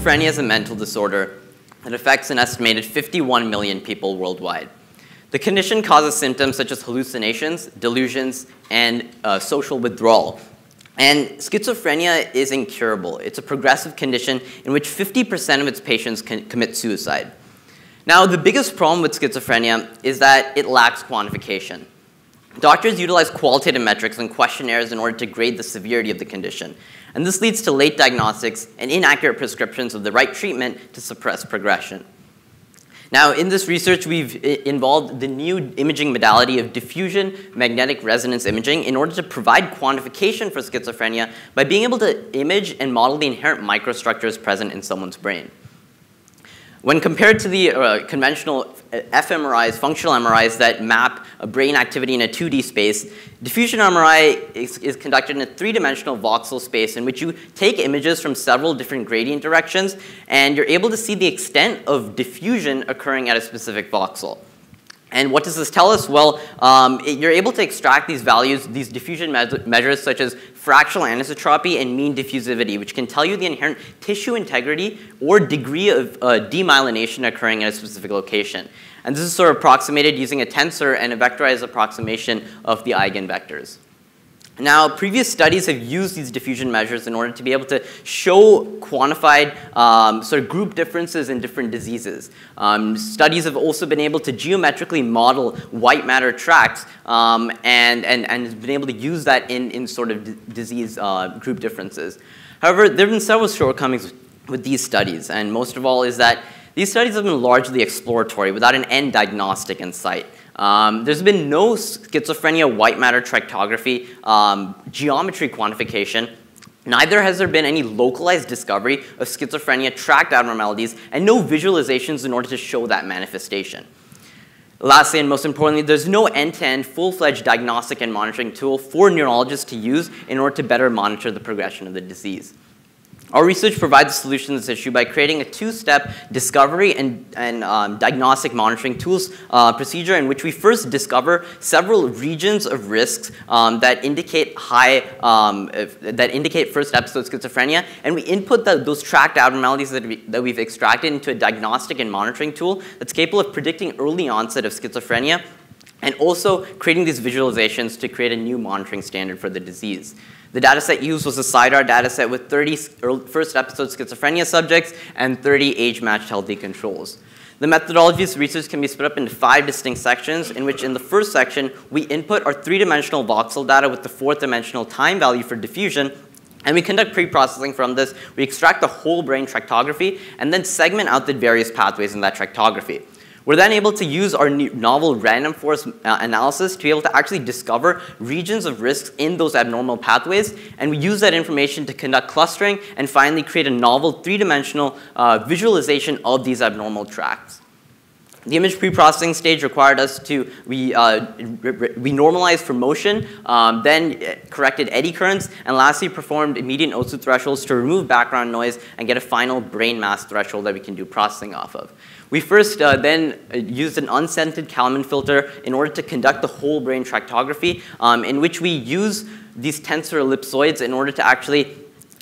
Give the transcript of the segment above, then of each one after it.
schizophrenia is a mental disorder that affects an estimated 51 million people worldwide. The condition causes symptoms such as hallucinations, delusions, and social withdrawal. And schizophrenia is incurable. It's a progressive condition in which 50% of its patients can commit suicide. Now, the biggest problem with schizophrenia is that it lacks quantification. Doctors utilize qualitative metrics and questionnaires in order to grade the severity of the condition. And this leads to late diagnostics and inaccurate prescriptions of the right treatment to suppress progression. Now, in this research, we've involved the new imaging modality of diffusion magnetic resonance imaging in order to provide quantification for schizophrenia by being able to image and model the inherent microstructures present in someone's brain. When compared to the conventional fMRIs, functional MRIs that map a brain activity in a 2D space, diffusion MRI is conducted in a three-dimensional voxel space in which you take images from several different gradient directions, and you're able to see the extent of diffusion occurring at a specific voxel. And what does this tell us? Well, you're able to extract these values, these diffusion measures such as fractional anisotropy and mean diffusivity, which can tell you the inherent tissue integrity or degree of demyelination occurring at a specific location. And this is sort of approximated using a tensor and a vectorized approximation of the eigenvectors. Now, previous studies have used these diffusion measures in order to be able to show quantified sort of group differences in different diseases. Studies have also been able to geometrically model white matter tracts and been able to use that in sort of disease group differences. However, there have been several shortcomings with these studies, and most of all is that these studies have been largely exploratory without an end diagnostic in sight. There's been no schizophrenia white matter tractography, geometry quantification. Neither has there been any localized discovery of schizophrenia tract abnormalities and no visualizations in order to show that manifestation. Lastly, and most importantly, there's no end-to-end full-fledged diagnostic and monitoring tool for neurologists to use in order to better monitor the progression of the disease. Our research provides a solution to this issue by creating a two-step discovery and diagnostic monitoring tools procedure in which we first discover several regions of risks that indicate first episode schizophrenia, and we input those tracked abnormalities that we've extracted into a diagnostic and monitoring tool that's capable of predicting early onset of schizophrenia and also creating these visualizations to create a new monitoring standard for the disease. The dataset used was a CIDAR dataset with 30 first episode schizophrenia subjects and 30 age-matched healthy controls. The methodology of research can be split up into 5 distinct sections, in which in the first section, we input our 3-dimensional voxel data with the 4th-dimensional time value for diffusion, and we conduct pre-processing from this. We extract the whole brain tractography and then segment out the various pathways in that tractography. We're then able to use our novel random forest analysis to be able to actually discover regions of risks in those abnormal pathways, and we use that information to conduct clustering and finally create a novel 3-dimensional visualization of these abnormal tracts. The image pre-processing stage required us to, we normalized for motion, then corrected eddy currents, and lastly performed median Otsu thresholds to remove background noise and get a final brain mass threshold that we can do processing off of. We first then used an unscented Kalman filter in order to conduct the whole brain tractography, in which we use these tensor ellipsoids in order to actually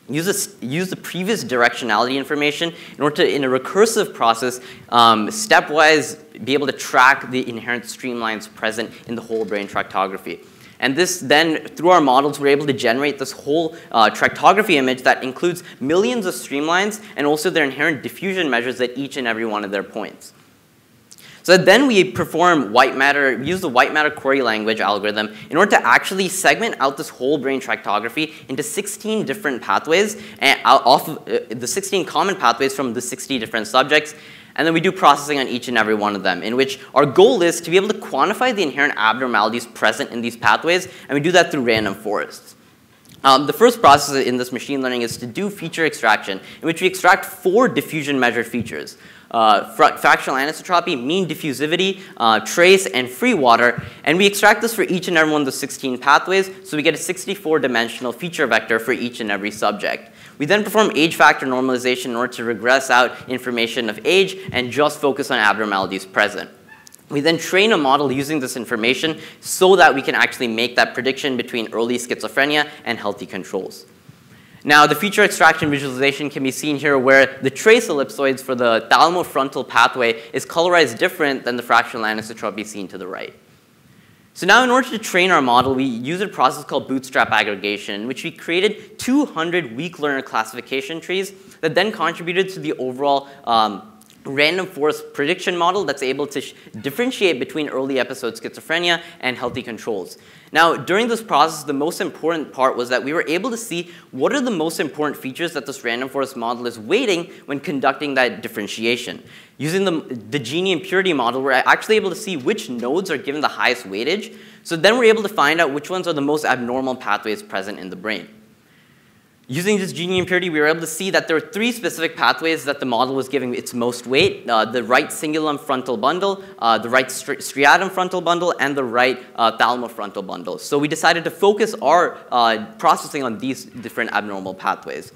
use the previous directionality information in order to, in a recursive process, stepwise be able to track the inherent streamlines present in the whole brain tractography. And this then, through our models, we're able to generate this whole tractography image that includes millions of streamlines and also their inherent diffusion measures at each and every one of their points. So then we perform white matter, use the white matter query language algorithm in order to actually segment out this whole brain tractography into 16 different pathways, and off of the 16 common pathways from the 60 different subjects. And then we do processing on each and every one of them, in which our goal is to be able to quantify the inherent abnormalities present in these pathways, and we do that through random forests. The first process in this machine learning is to do feature extraction, in which we extract 4 diffusion measured features. Fractional anisotropy, mean diffusivity, trace, and free water. And we extract this for each and every one of the 16 pathways, so we get a 64-dimensional feature vector for each and every subject. We then perform age factor normalization in order to regress out information of age and just focus on abnormalities present. We then train a model using this information so that we can actually make that prediction between early schizophrenia and healthy controls. Now, the feature extraction visualization can be seen here where the trace ellipsoids for the thalamo-frontal pathway is colorized different than the fractional anisotropy seen to the right. So now, in order to train our model, we use a process called bootstrap aggregation, which we created 200 weak learner classification trees that then contributed to the overall random forest prediction model that's able to differentiate between early episode schizophrenia and healthy controls. Now, during this process, the most important part was that we were able to see what are the most important features that this random forest model is weighting when conducting that differentiation. Using the Gini impurity model, we're actually able to see which nodes are given the highest weightage. So then we're able to find out which ones are the most abnormal pathways present in the brain. Using this Gini impurity, we were able to see that there were three specific pathways that the model was giving its most weight, the right cingulum frontal bundle, the right striatum frontal bundle, and the right thalamus frontal bundle. So we decided to focus our processing on these different abnormal pathways,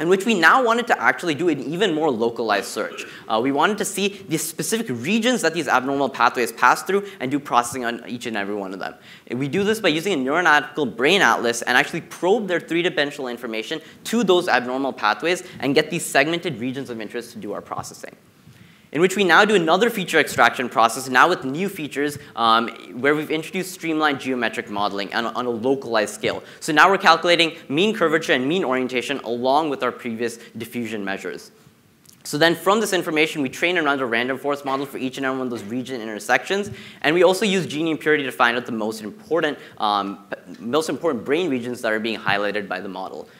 in which we now wanted to actually do an even more localized search. We wanted to see the specific regions that these abnormal pathways pass through and do processing on each and every one of them. And we do this by using a neuroanatomical brain atlas and actually probe their three-dimensional information to those abnormal pathways and get these segmented regions of interest to do our processing, in which we now do another feature extraction process, now with new features, where we've introduced streamlined geometric modeling on a localized scale. So now we're calculating mean curvature and mean orientation along with our previous diffusion measures. So then from this information, we train another random forest model for each and every one of those region intersections. And we also use Gini impurity to find out the most important brain regions that are being highlighted by the model.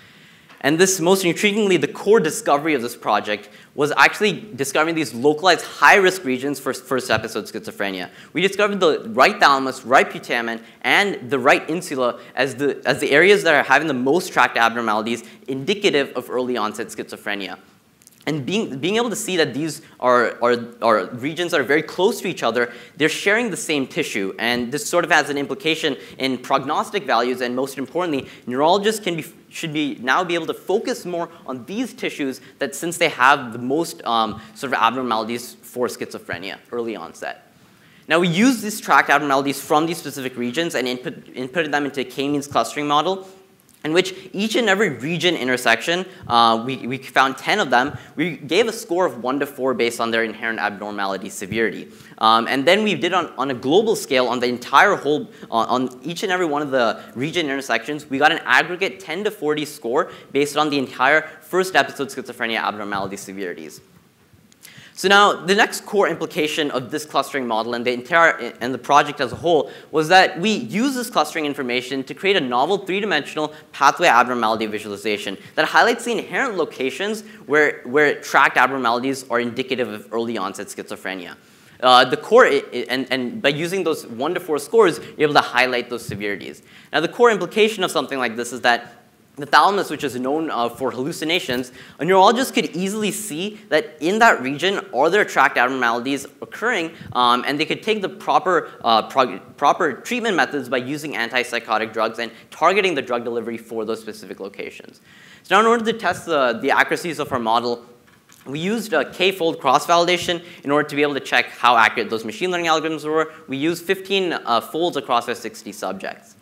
And this, most intriguingly, the core discovery of this project was actually discovering these localized high-risk regions for first episode schizophrenia. We discovered the right thalamus, right putamen, and the right insula as the areas that are having the most tracked abnormalities indicative of early onset schizophrenia. And being able to see that these are regions that are very close to each other, they're sharing the same tissue. And this sort of has an implication in prognostic values. And most importantly, neurologists should now be able to focus more on these tissues that since they have the most sort of abnormalities for schizophrenia, early onset. Now, we use these tracked abnormalities from these specific regions and inputted them into a K-means clustering model, in which each and every region intersection, we found 10 of them, we gave a score of 1 to 4 based on their inherent abnormality severity. And then we did on a global scale on the entire whole, on each and every one of the region intersections, we got an aggregate 10 to 40 score based on the entire first episode schizophrenia abnormality severities. So now, the next core implication of this clustering model and the project as a whole was that we use this clustering information to create a novel three-dimensional pathway abnormality visualization that highlights the inherent locations where tracked abnormalities are indicative of early onset schizophrenia. The core, and by using those 1 to 4 scores, you're able to highlight those severities. Now, the core implication of something like this is that the thalamus, which is known for hallucinations, a neurologist could easily see that in that region are there tracked abnormalities occurring, and they could take the proper treatment methods by using antipsychotic drugs and targeting the drug delivery for those specific locations. So now, in order to test the accuracies of our model, we used K-fold cross-validation in order to be able to check how accurate those machine learning algorithms were. We used 15 folds across our 60 subjects.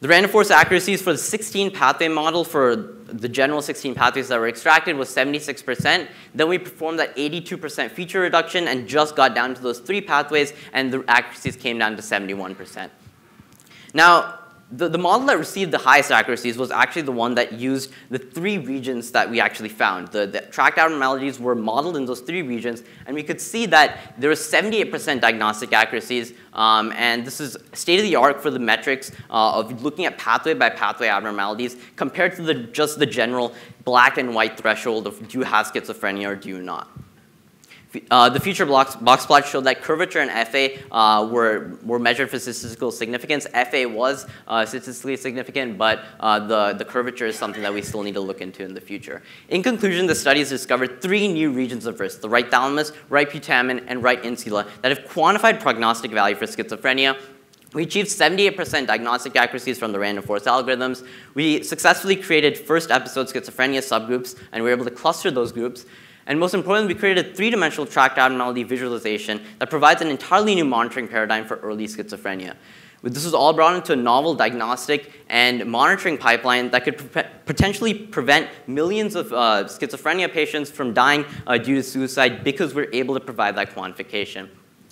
The random forest accuracies for the 16 pathway model for the general 16 pathways that were extracted was 76%. Then we performed that 82% feature reduction and just got down to those 3 pathways, and the accuracies came down to 71%. Now, the model that received the highest accuracies was actually the one that used the 3 regions that we actually found. The tracked abnormalities were modeled in those 3 regions, and we could see that there was 78% diagnostic accuracies, and this is state-of-the-art for the metrics of looking at pathway-by-pathway abnormalities compared to just the general black and white threshold of do you have schizophrenia or do you not. The feature box plot showed that curvature and FA were measured for statistical significance. FA was statistically significant, but the curvature is something that we still need to look into in the future. In conclusion, the studies discovered 3 new regions of risk, the right thalamus, right putamen, and right insula, that have quantified prognostic value for schizophrenia. We achieved 78% diagnostic accuracies from the random forest algorithms. We successfully created first episode schizophrenia subgroups, and we were able to cluster those groups. And most importantly, we created a three-dimensional tracked abnormality visualization that provides an entirely new monitoring paradigm for early schizophrenia. This was all brought into a novel diagnostic and monitoring pipeline that could potentially prevent millions of schizophrenia patients from dying due to suicide because we're able to provide that quantification.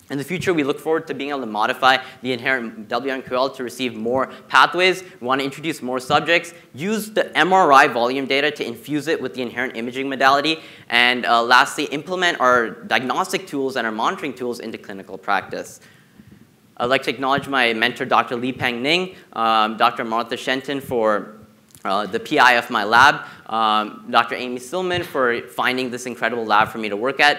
In the future, we look forward to being able to modify the inherent WMQL to receive more pathways. We want to introduce more subjects, use the MRI volume data to infuse it with the inherent imaging modality, and lastly, implement our diagnostic tools and our monitoring tools into clinical practice. I'd like to acknowledge my mentor, Dr. Li Peng Ning, Dr. Martha Shenton for the PI of my lab, Dr. Amy Sillman for finding this incredible lab for me to work at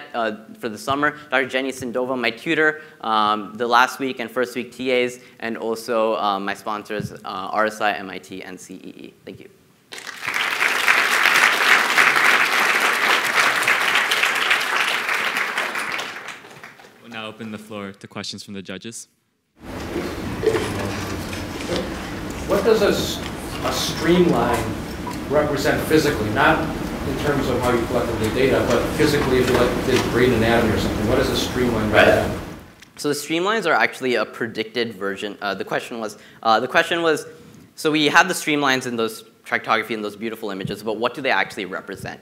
for the summer, Dr. Jenny Sindova, my tutor, the last week and first week TAs, and also my sponsors, RSI, MIT, and CEE. Thank you. We'll now open the floor to questions from the judges. What does a streamline represent physically, not in terms of how you collected the data, but physically if you like did brain anatomy or something? What is a streamline represent? Right. So the streamlines are actually a predicted version. The question was, so we have the streamlines in those tractography and those beautiful images, but what do they actually represent?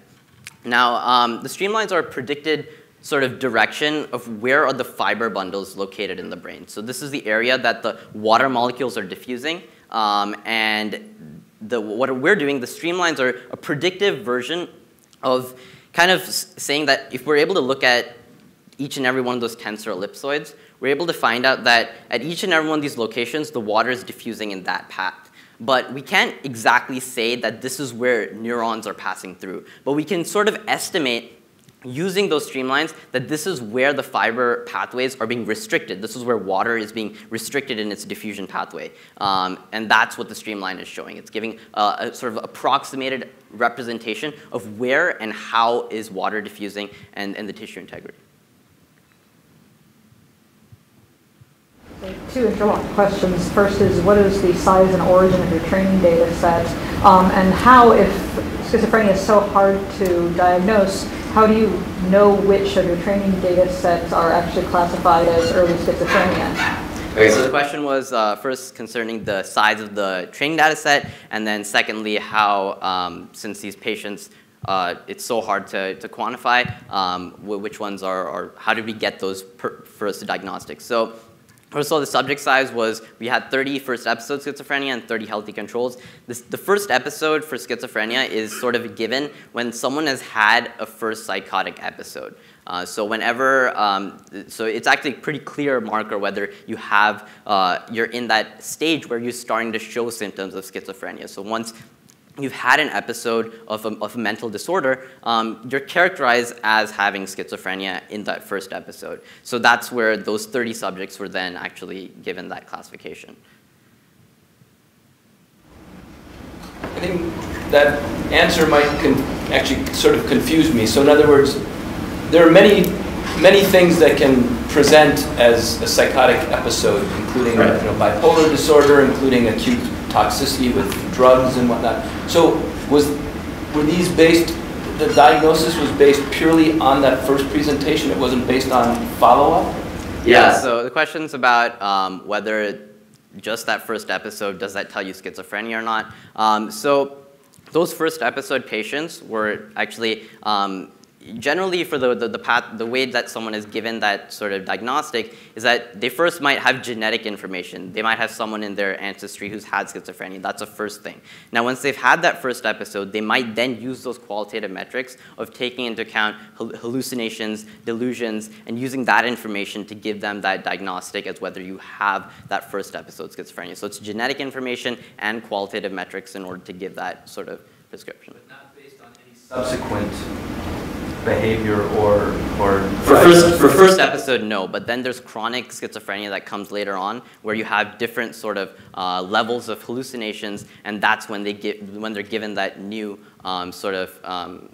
Now, the streamlines are a predicted sort of direction of where are the fiber bundles located in the brain. So this is the area that the water molecules are diffusing. And what we're doing, the streamlines are a predictive version of kind of saying that if we're able to look at each and every one of those tensor ellipsoids, we're able to find out that at each and every one of these locations, the water is diffusing in that path. But we can't exactly say that this is where neurons are passing through. But we can sort of estimate using those streamlines that this is where the fiber pathways are being restricted. This is where water is being restricted in its diffusion pathway. And that's what the streamline is showing. It's giving a sort of approximated representation of where and how is water diffusing and the tissue integrity. Two interlocked questions. First is, what is the size and origin of your training data set? And how, if schizophrenia is so hard to diagnose, how do you know which of your training data sets are actually classified as early schizophrenia? Okay, so the question was first concerning the size of the training data set, and then secondly, how, since these patients, it's so hard to quantify, which ones are, or how did we get those first diagnostics? So first of all, the subject size was, we had 30 first episodes schizophrenia and 30 healthy controls. The first episode for schizophrenia is sort of a given when someone has had a first psychotic episode. So whenever, so it's actually a pretty clear marker whether you have, you're in that stage where you're starting to show symptoms of schizophrenia. So once you've had an episode of a mental disorder, you're characterized as having schizophrenia in that first episode. So that's where those 30 subjects were then actually given that classification. I think that answer might actually sort of confuse me. So in other words, there are many things that can present as a psychotic episode, including you know, bipolar disorder, including acute toxicity with drugs and whatnot. So were these based, the diagnosis was based purely on that first presentation? It wasn't based on follow-up? Yeah, so the question's about whether just that first episode, does that tell you schizophrenia or not? So those first episode patients were actually, generally for the way that someone is given that sort of diagnostic is that they first might have genetic information. They might have someone in their ancestry who's had schizophrenia. That's the first thing. Now, once they've had that first episode, they might then use those qualitative metrics of taking into account hallucinations, delusions, and using that information to give them that diagnostic as whether you have that first episode schizophrenia. So it's genetic information and qualitative metrics in order to give that sort of prescription. But not based on any subsequent behavior or for first episode, no. But then there's chronic schizophrenia that comes later on, where you have different sort of levels of hallucinations, and that's when they they're given that new sort of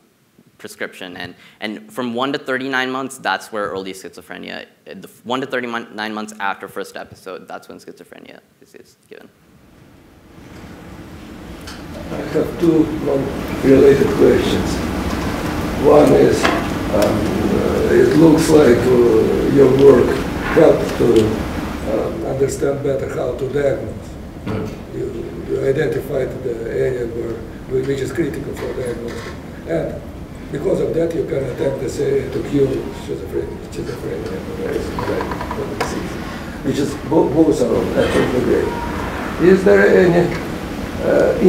prescription. And from 1 to 39 months, that's where early schizophrenia. 1 to 39 months after first episode, that's when schizophrenia is given. I have two related questions. One is, it looks like your work helped to understand better how to diagnose. You identified the area which is critical for diagnosis. And because of that, you can attempt this area to cure schizophrenia, which is both are of. Is there any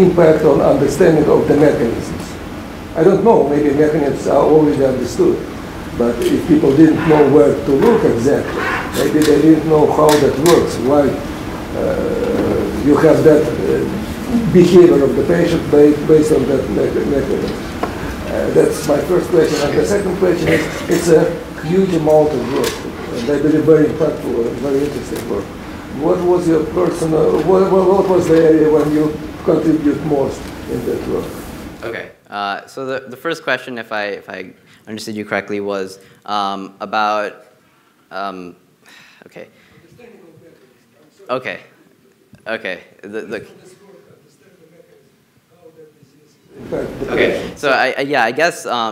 impact on understanding of the mechanisms? I don't know, maybe mechanisms are already understood, but if people didn't know where to look exactly, maybe they didn't know how that works, why you have that behavior of the patient based on that mechanism. That's my first question. And the second question is, it's a huge amount of work, and I believe very impactful and very interesting work. What was your personal, what was the area when you contribute most in that work? Okay, so the first question, if I understood you correctly, was about, okay. Okay, okay. Okay, so I guess, so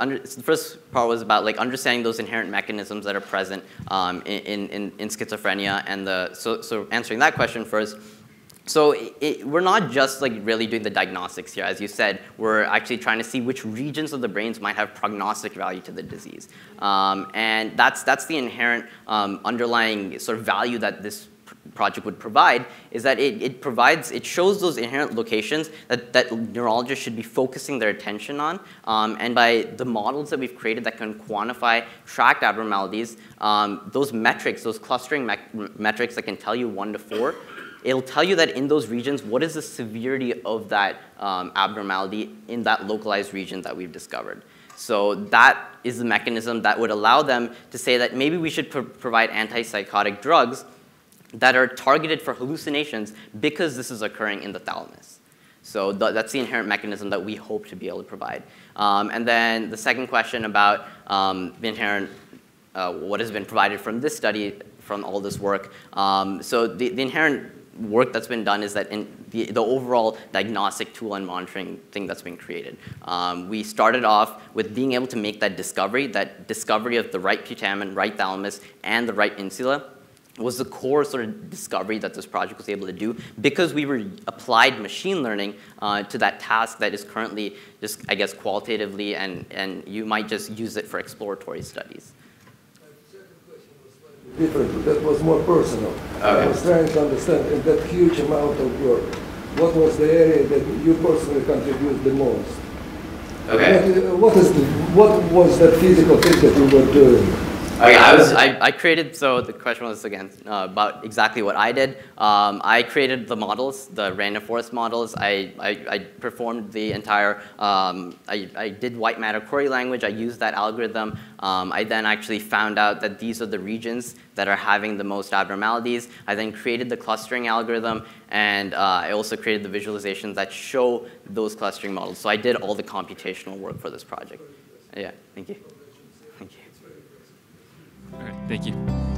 the first part was about like understanding those inherent mechanisms that are present in schizophrenia, and so answering that question first. So we're not just like really doing the diagnostics here. As you said, we're actually trying to see which regions of the brains might have prognostic value to the disease. And that's the inherent underlying sort of value that this project would provide, is that it shows those inherent locations that neurologists should be focusing their attention on, and by the models that we've created that can quantify tract abnormalities, those metrics, those clustering metrics that can tell you 1 to 4, it'll tell you that in those regions, what is the severity of that abnormality in that localized region that we've discovered. So that is the mechanism that would allow them to say that maybe we should provide antipsychotic drugs that are targeted for hallucinations because this is occurring in the thalamus. So that's the inherent mechanism that we hope to be able to provide. And then the second question about the inherent, what has been provided from this study, from all this work. So the inherent work that's been done is that in the overall diagnostic tool and monitoring thing that's been created. We started off with being able to make that discovery of the right putamen, right thalamus, and the right insula was the core sort of discovery that this project was able to do, because we were applied machine learning to that task that is currently just, I guess, qualitatively, and you might just use it for exploratory studies. Different, that was more personal. Okay. I was trying to understand, in that huge amount of work, what was the area that you personally contributed the most? Okay. What was that physical thing that you were doing? Okay, I created, so the question was again about exactly what I did. I created the models, the random forest models. I performed the entire, I did white matter query language. I used that algorithm. I then actually found out that these are the regions that are having the most abnormalities. I then created the clustering algorithm, and I also created the visualizations that show those clustering models. So I did all the computational work for this project. Yeah, thank you. All right, thank you.